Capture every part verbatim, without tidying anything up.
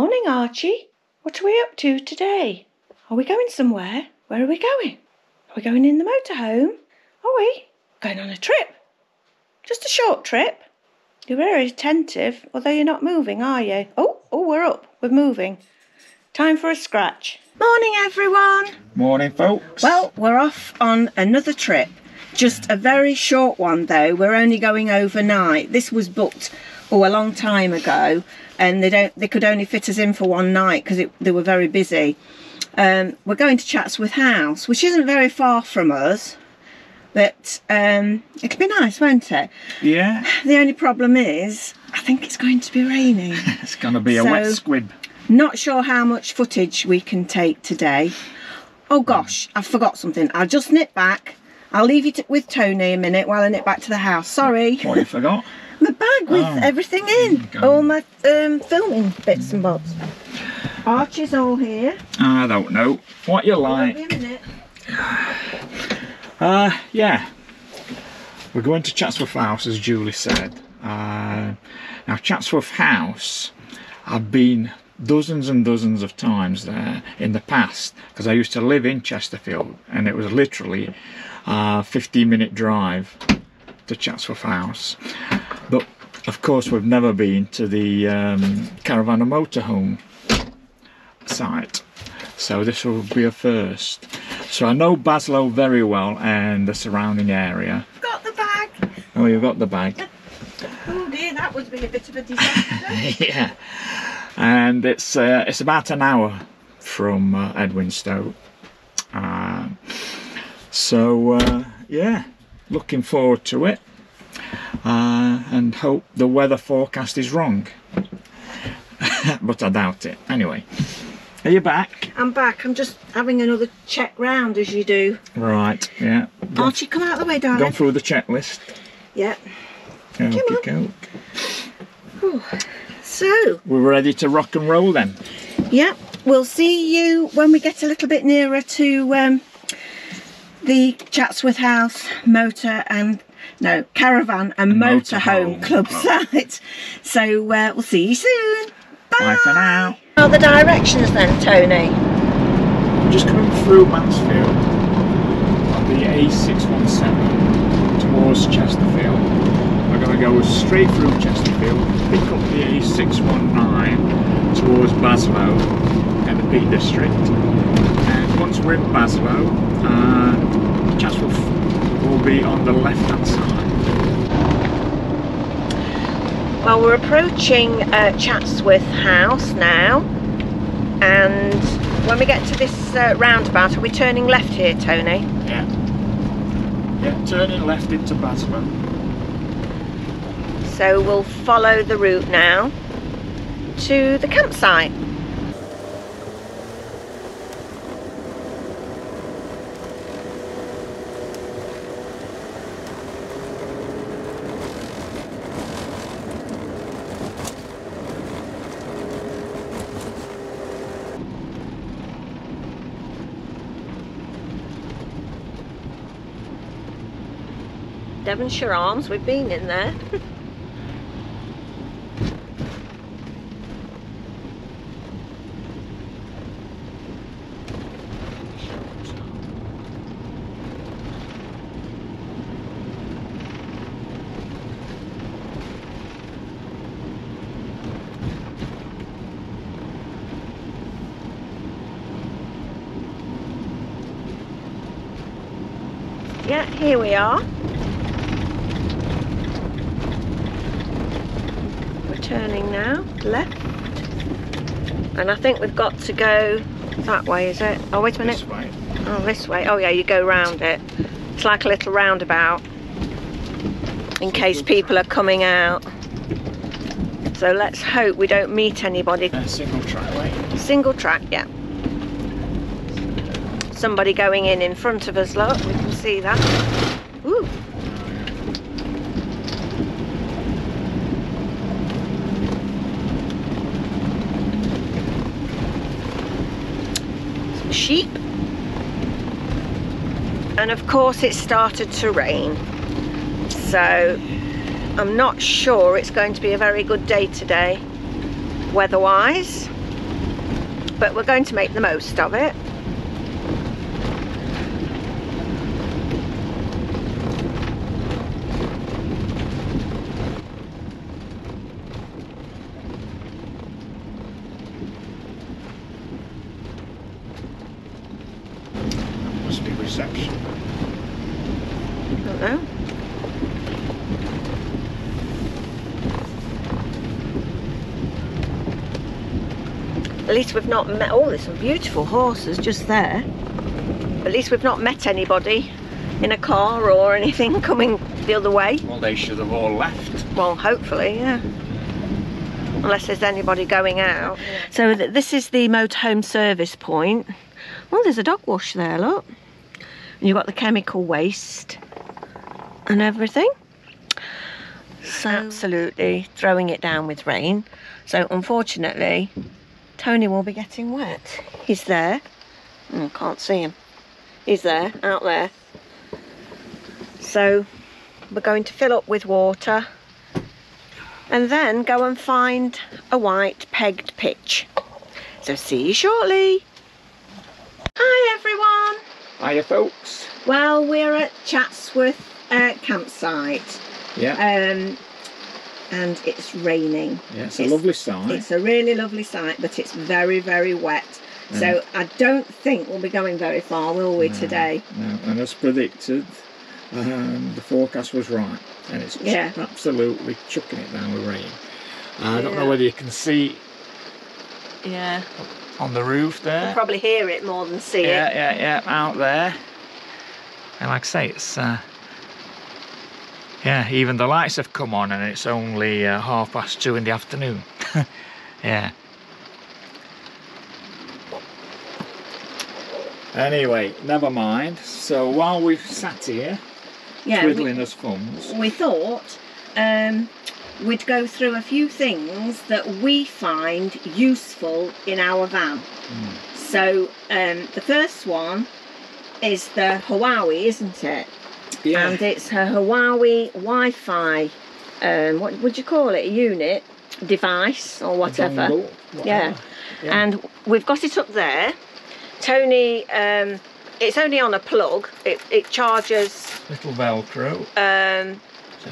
morning, Archie. What are we up to today? Are we going somewhere? Where are we going? Are we going in the motorhome? Are we going on a trip? Just a short trip? You're very attentive, although you're not moving, are you? Oh, oh, we're up. We're moving. Time for a scratch. Morning, everyone. Morning, folks. Well, we're off on another trip. Just a very short one, though. We're only going overnight. This was booked oh a long time ago, and they don't they could only fit us in for one night because they were very busy. Um, we're going to Chatsworth House, which isn't very far from us, but um, it'll be nice, won't it? Yeah. The only problem is, I think it's going to be raining. It's going to be a so, wet squib. Not sure how much footage we can take today. Oh gosh, I forgot something. I'll just nip back. I'll leave you to, with Tony a minute while I nip back to the house. Sorry. What you forgot? My bag with oh, everything in. All my um, filming bits and bobs. Archie's all here. I don't know what you like. Wait a minute. Uh, yeah. We're going to Chatsworth House, as Julie said. Uh, now, Chatsworth House, I've been dozens and dozens of times there in the past because I used to live in Chesterfield, and it was literally a fifteen minute drive to Chatsworth House. But of course we've never been to the um, caravan and motorhome site, so this will be a first. So I know Baslow very well and the surrounding area. Got the bag. Oh, you've got the bag. Oh dear, that would be a bit of a disaster. Yeah. And it's uh, it's about an hour from uh, Edwinstowe, uh, so uh, yeah, looking forward to it, uh, and hope the weather forecast is wrong, but I doubt it. Anyway, are you back? I'm back. I'm just having another check round as you do. Right. Yeah. Go, Archie, come out of the way, darling. Gone through the checklist. Yeah. Okey-doke. So we're ready to rock and roll then. Yeah, we'll see you when we get a little bit nearer to um, the Chatsworth House motor and no caravan and, and motorhome club site. So uh, we'll see you soon. Bye. Bye for now. What are the directions then, Tony? I'm just coming through Mansfield on the A six one seven towards Chesterfield. We're going to go straight through Chesterfield, pick up the A six one nine towards Baslow and the Peak District. And once we're in Baslow, uh, Chatsworth will be on the left-hand side. Well, we're approaching uh, Chatsworth House now, and when we get to this uh, roundabout, are we turning left here, Tony? Yeah. Yeah, turning left into Baslow. So we'll follow the route now to the campsite. Devonshire Arms, we've been in there. Yeah, here we are. We're turning now, left. And I think we've got to go that way, is it? Oh, wait a minute. This way. Oh, this way. Oh, yeah, you go round it. It's like a little roundabout in case people are coming out. So let's hope we don't meet anybody. Uh, single track way. Single track, yeah. Somebody going in in front of us, look, we can see that. Ooh. Some sheep. And of course it started to rain, so I'm not sure it's going to be a very good day today weather-wise. but we're going to make the most of it. At least we've not met, oh, there's some beautiful horses just there. At least we've not met anybody in a car or anything coming the other way. Well, they should have all left. Well, hopefully, yeah. Unless there's anybody going out. So th this is the motorhome service point. Well, there's a dog wash there, look. And you've got the chemical waste and everything. So absolutely throwing it down with rain. So unfortunately, Tony will be getting wet. He's there. Oh, can't see him. He's there, out there. So we're going to fill up with water and then go and find a white pegged pitch. So see you shortly. Hi everyone. Hiya folks. Well, we're at Chatsworth uh, campsite. Yeah. Um, and it's raining. Yeah, it's, it's a lovely sight. It's a really lovely sight, but it's very, very wet. Mm. So I don't think we'll be going very far, will we, no, today? No, and as predicted, um, the forecast was right. And it's yeah. absolutely chucking it down with rain. Uh, I don't yeah. know whether you can see yeah. on the roof there. You can probably hear it more than see yeah, it. Yeah, yeah, yeah, out there. And like I say, it's... Uh, yeah, even the lights have come on, and it's only uh, half past two in the afternoon. Yeah. Anyway, never mind. So while we've sat here, yeah, twiddling us thumbs, we thought um, we'd go through a few things that we find useful in our van. Mm. So um, the first one is the Huawei, isn't it? Yeah. And it's her Huawei Wi-Fi, um, what would you call it, a unit, device or whatever. Dongle, whatever. Yeah. yeah, and we've got it up there. Tony, um, it's only on a plug, it, it charges... Little Velcro. Um,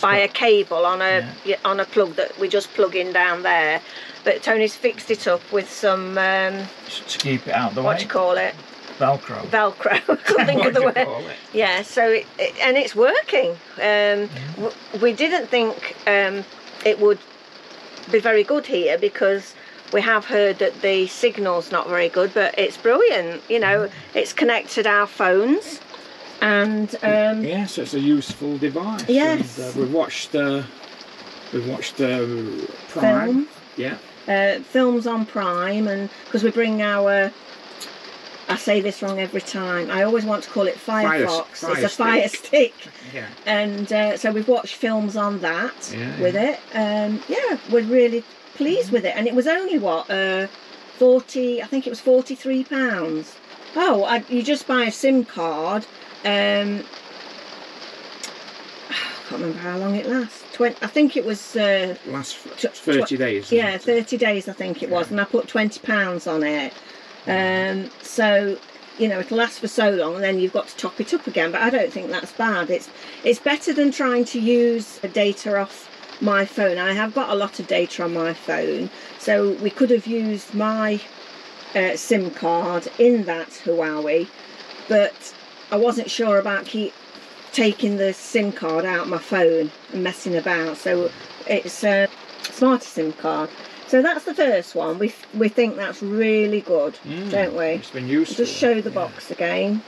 by got, a cable on a, yeah. on a plug that we just plug in down there. But Tony's fixed it up with some... Um, to keep it out the what way. What do you call it? Velcro. Velcro. Couldn't think of the word. Yeah, so it, it, and it's working. Um, yeah. We didn't think um, it would be very good here because we have heard that the signal's not very good, but it's brilliant. You know, it's connected our phones, and um, yes, it's a useful device. Yes, and, uh, we've watched uh, we've watched uh, Prime. Film. Yeah, uh, films on Prime, and because we bring our. I say this wrong every time. I always want to call it Firefox. Fire, fire it's a Fire Stick. Stick. Yeah. And uh, so we've watched films on that yeah, with yeah. it. Um, yeah, we're really pleased with it. And it was only what uh, forty. I think it was forty-three pounds. Oh, I, you just buy a SIM card. Um, I can't remember how long it lasts. Twenty. I think it was uh, last thirty days. Yeah, thirty days. I think it was, yeah. and I put twenty pounds on it. Um, so you know it'll last for so long, and then you've got to top it up again. But I don't think that's bad. It's it's better than trying to use data off my phone. I have got a lot of data on my phone, so we could have used my uh, SIM card in that Huawei, but I wasn't sure about keep taking the SIM card out of my phone and messing about. So it's a smarter SIM card. So that's the first one. We th we think that's really good, mm, don't we? It's been useful. Just show the yeah. box again.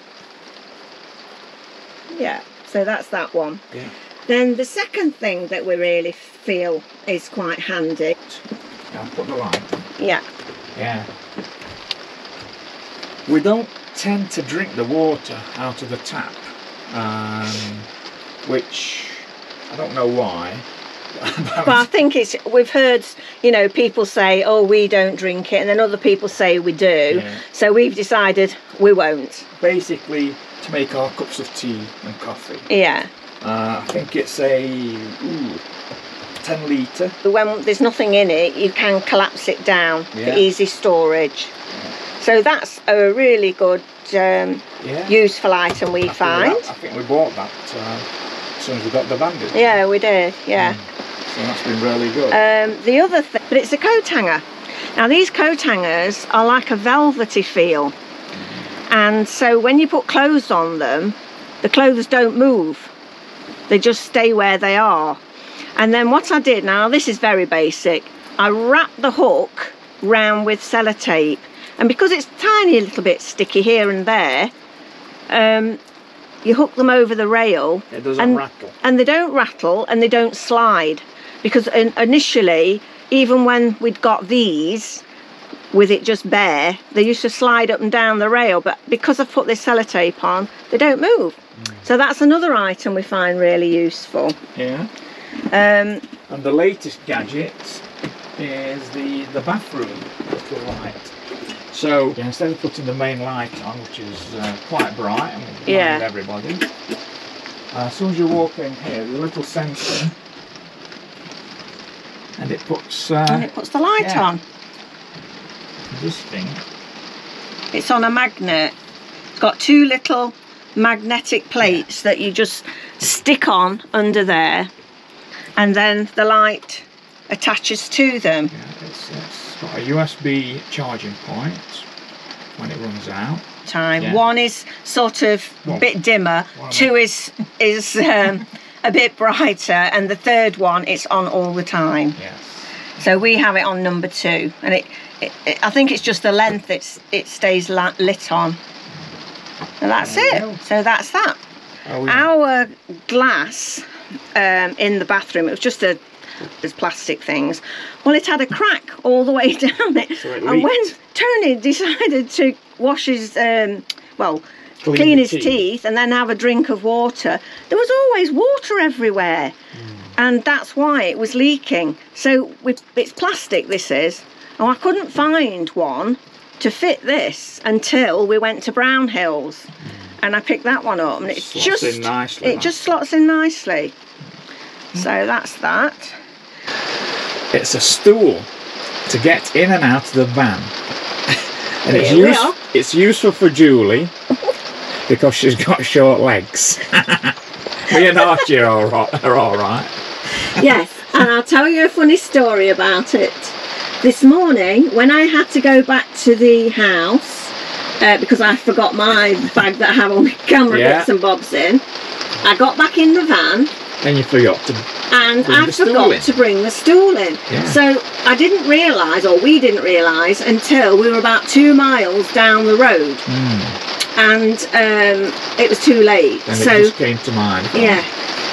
Yeah. So that's that one. Yeah. Then the second thing that we really feel is quite handy. I'll put the light on. Yeah. Yeah. We don't tend to drink the water out of the tap, um, which I don't know why. But I think it's, we've heard, you know, people say, oh, we don't drink it, and then other people say we do. Yeah. So we've decided we won't. Basically, to make our cups of tea and coffee. Yeah. Uh, I think it's a ooh, ten litre. When there's nothing in it, you can collapse it down yeah. for easy storage. Yeah. So that's a really good, um, yeah. useful item we find. I think we bought that uh, as soon as we got the bandit. Yeah, we did, yeah. Mm. So that's been really good. Um, the other thing, but it's a coat hanger. Now these coat hangers are like a velvety feel. And so when you put clothes on them, the clothes don't move. They just stay where they are. And then what I did, now this is very basic, I wrapped the hook round with sellotape. And because it's tiny little bit sticky here and there, um, you hook them over the rail. It doesn't and, rattle. And they don't rattle and they don't slide. Because in, initially, even when we'd got these, with it just bare, they used to slide up and down the rail, but because I've put this sellotape on, they don't move. Mm. So that's another item we find really useful. Yeah. Um, and the latest gadget is the, the bathroom the light. So yeah, instead of putting the main light on, which is uh, quite bright, I mean, yeah. everybody, uh, as soon as you walk in here, the little sensor, and it puts... Uh, and it puts the light yeah. on. This thing. It's on a magnet. It's got two little magnetic plates yeah. that you just stick on under there, and then the light attaches to them. Yeah, it's, it's got a U S B charging point when it runs out. Time. Yeah. One is sort of well, a bit dimmer. Two is is um, a bit brighter, and the third one it's on all the time. Yes. So we have it on number two, and it. It, it, I think it's just the length it's, it stays lit on. And that's it. So that's that. Oh, yeah. Our glass um, in the bathroom, it was just a there's plastic things. Well, it had a crack all the way down it. So it and when Tony decided to wash his, um, well, clean, clean his teeth. teeth and then have a drink of water, there was always water everywhere. Mm. And that's why it was leaking. So we, it's plastic, this is. Oh, I couldn't find one to fit this until we went to Brown Hills, and I picked that one up, and it's it just in nicely, it like. just slots in nicely. Mm. So that's that. It's a stool to get in and out of the van, and it's useful. It's useful for Julie because she's got short legs. Me and Archie are all right. Are all right. Yes, and I'll tell you a funny story about it. This morning, when I had to go back to the house, uh, because I forgot my bag that I have all my camera yeah. bits and bobs in, I got back in the van. And you forgot to And I forgot to bring the stool in. Yeah. So I didn't realise, or we didn't realise, until we were about two miles down the road. Mm. And um, it was too late. And so, it just came to mind. Yeah.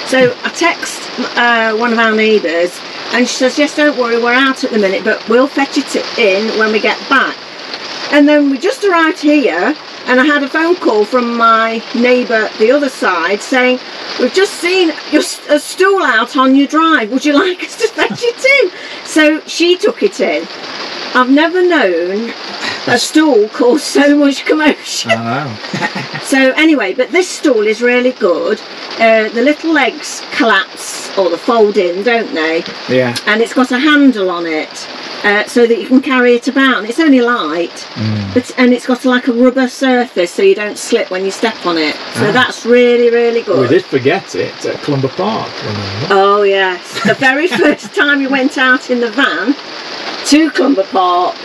So I text uh, one of our neighbours, and she says, yes, don't worry, we're out at the minute, but we'll fetch it in when we get back. And then we just arrived here, and I had a phone call from my neighbour the other side saying, we've just seen your, a stool out on your drive, would you like us to fetch it in? So she took it in. I've never known a stool cause so much commotion. I know. So anyway, but this stool is really good. Uh, the little legs collapse, or the fold in, don't they? Yeah. And it's got a handle on it, uh, so that you can carry it about. And it's only light, mm. but and it's got like a rubber surface, so you don't slip when you step on it. So ah. that's really, really good. We did forget it at Clumber Park. Oh yes, the very first time we went out in the van to Clumber Park.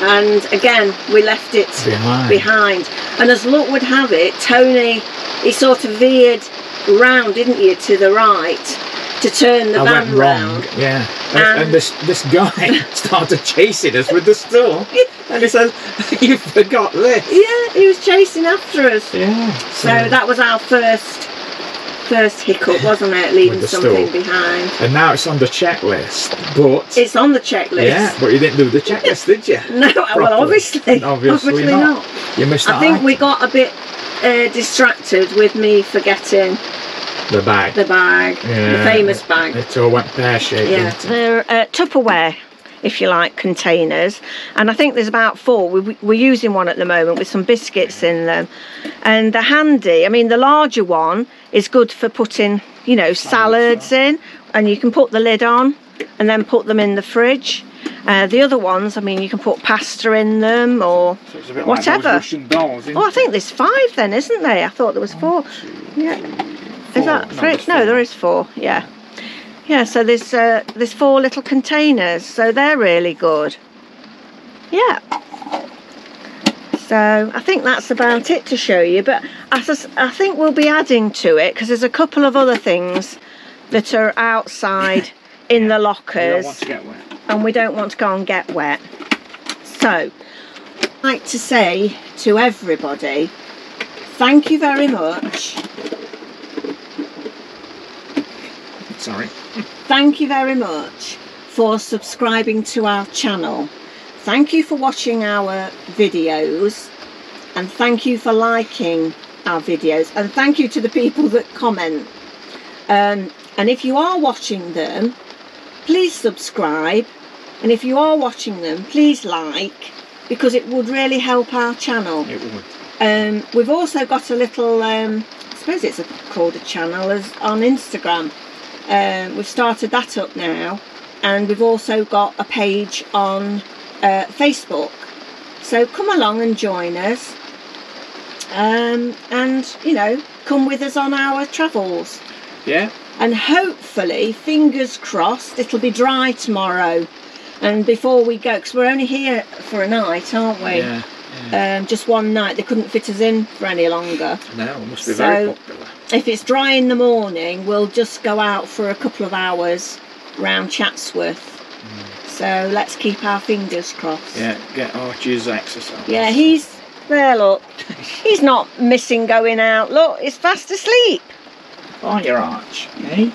And again, we left it behind. behind. And as luck would have it, Tony, he sort of veered round, didn't you, to the right, to turn the I van went round. Wrong. Yeah. And, and, and this this guy started chasing us with the stool. And he says, "You forgot this." Yeah, he was chasing after us. Yeah. So, so that was our first first hiccup, wasn't it, leaving something stool. behind. And now it's on the checklist, but it's on the checklist. Yeah, but you didn't do the checklist, did you? No, Properly. well, obviously, obviously, obviously not. not. You missed that I think item. we got a bit uh, distracted with me forgetting the bag, the bag, yeah, the famous it, bag. It all went pear-shaped. Yeah, they're uh, Tupperware, if you like, containers, and I think there's about four. We, we, we're using one at the moment with some biscuits in them, and they're handy. I mean, the larger one is good for putting, you know, salads in, and you can put the lid on and then put them in the fridge. Uh, the other ones, I mean, you can put pasta in them or so it's a bit whatever. Like Russian dolls, oh, I think there's five then, isn't there? I thought there was four. One, two, yeah. Four. Is that three? No, no, there is four. Yeah, yeah. So there's uh, there's four little containers. So they're really good. Yeah. So I think that's about it to show you. But I, I think we'll be adding to it because there's a couple of other things that are outside in yeah, the lockers. We don't want to get wet. And we don't want to go and get wet. So I'd like to say to everybody, thank you very much. Sorry. Thank you very much for subscribing to our channel. Thank you for watching our videos, and thank you for liking our videos, and thank you to the people that comment. Um, and if you are watching them, please subscribe, and if you are watching them, please like, because it would really help our channel. It would. Um, we've also got a little, um, I suppose it's a, called a channel, as on Instagram. Um, we've started that up now, and we've also got a page on Uh, Facebook, so come along and join us, um, and you know, come with us on our travels. Yeah, and hopefully, fingers crossed, it'll be dry tomorrow, and before we go, because we're only here for a night, aren't we? Yeah, yeah. Um, just one night, they couldn't fit us in for any longer. No, it must be so very popular. If it's dry in the morning, we'll just go out for a couple of hours round Chatsworth. So let's keep our fingers crossed. Yeah, get Archie's exercise. Yeah, he's there, look. He's not missing going out. Look, he's fast asleep. Aren't you, Arch? Eh?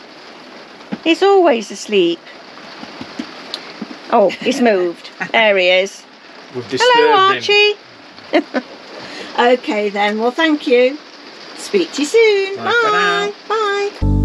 He's always asleep. Oh, he's moved. There he is. We've disturbed him. Hello, Archie. Okay, then. Well, thank you. Speak to you soon. Bye. Bye. Bye.